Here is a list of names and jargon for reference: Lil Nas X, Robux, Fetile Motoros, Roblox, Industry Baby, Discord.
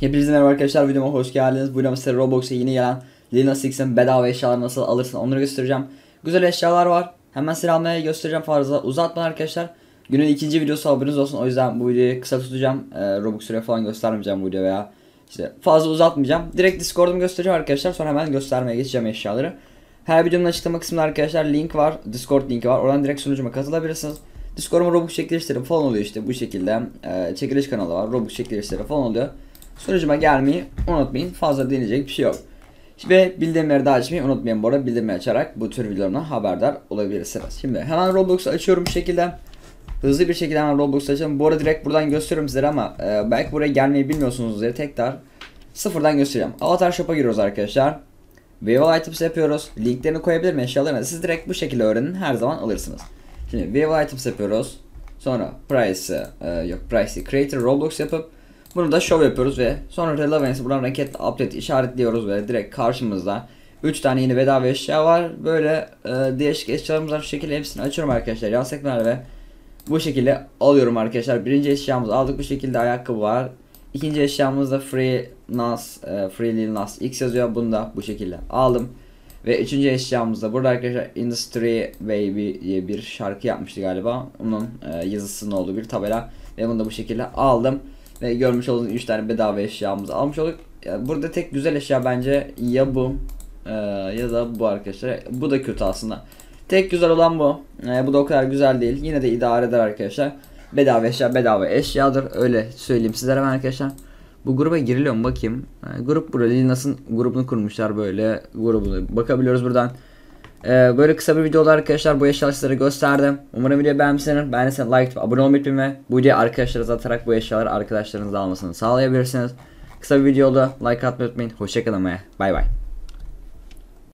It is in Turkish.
Hepinize merhaba arkadaşlar, videoma hoş geldiniz. Bu videomda size Roblox'a yeni gelen Lil Nas X'in bedava eşyaları nasıl alırsın onları göstereceğim. Güzel eşyalar var. Hemen size almaya göstereceğim, fazla uzatmayın arkadaşlar. Günün ikinci videosu, haberiniz olsun. O yüzden bu videoyu kısa tutacağım. Robux süre falan göstermeyeceğim bu videoya veya işte fazla uzatmayacağım. Direkt Discord'umu göstereceğim arkadaşlar. Sonra hemen göstermeye geçeceğim eşyaları. Her videonun açıklama kısmında arkadaşlar link var. Discord linki var. Oradan direkt sunucuma katılabilirsiniz. Discord'uma Robux çekilişleri falan oluyor işte bu şekilde. Çekiliş kanalı var. Robux çekilişleri falan oluyor. Sunucuma gelmeyi unutmayın. Fazla deneyecek bir şey yok. Ve bildirimleri de açmayı unutmayın bu arada. Bildirimleri açarak bu tür videolardan haberdar olabilirsiniz. Şimdi hemen Roblox'u açıyorum bu şekilde. Hızlı bir şekilde hemen Roblox'u açalım. Bu arada direkt buradan gösteriyorum sizlere ama belki buraya gelmeyi bilmiyorsunuz diye tekrar sıfırdan göstereceğim. Avatar Shop'a giriyoruz arkadaşlar. Vival Items yapıyoruz. Linklerini koyabilir miyim eşyalarına? Siz direkt bu şekilde öğrenin, her zaman alırsınız. Şimdi Vival Items yapıyoruz. Sonra Price'i Creator Roblox yapıp bunu da show yapıyoruz ve sonra Relevance'ı buradan Ranked Update işaretliyoruz ve direkt karşımızda 3 tane yeni bedava eşya var. Böyle değişik eşyalarımız var. Şu şekilde hepsini açıyorum arkadaşlar. Yasekler ve bu şekilde alıyorum arkadaşlar. Birinci eşyamızı aldık, bu şekilde ayakkabı var. İkinci eşyamızda Free Lil Nas X yazıyor. Bunu da bu şekilde aldım. Ve üçüncü eşyamızda burada arkadaşlar Industry Baby diye bir şarkı yapmıştı galiba. Onun yazısının olduğu bir tabela. Ve bunu da bu şekilde aldım. Ve görmüş olduğunuz 3 tane bedava eşyamızı almış olduk. Yani burada tek güzel eşya bence ya bu ya da bu arkadaşlar. Bu da kötü aslında. Tek güzel olan bu. Bu da o kadar güzel değil. Yine de idare eder arkadaşlar. Bedava eşya bedava eşyadır. Öyle söyleyeyim sizlere ben arkadaşlar. Bu gruba giriliyor mu bakayım. Grup burada Lil Nas'ın grubunu kurmuşlar böyle. Grubunu bakabiliyoruz buradan. Böyle kısa bir videoda arkadaşlar bu eşyaları sizlere gösterdim. Umarım videoyu beğenmişsinizdir. Beğendiyseniz like, abone olmayı unutmayın. Bu videoyu arkadaşlarınıza atarak bu eşyaları arkadaşlarınızla almasını sağlayabilirsiniz. Kısa bir videoda like atmayı unutmayın. Hoşçakalın ve bay bay.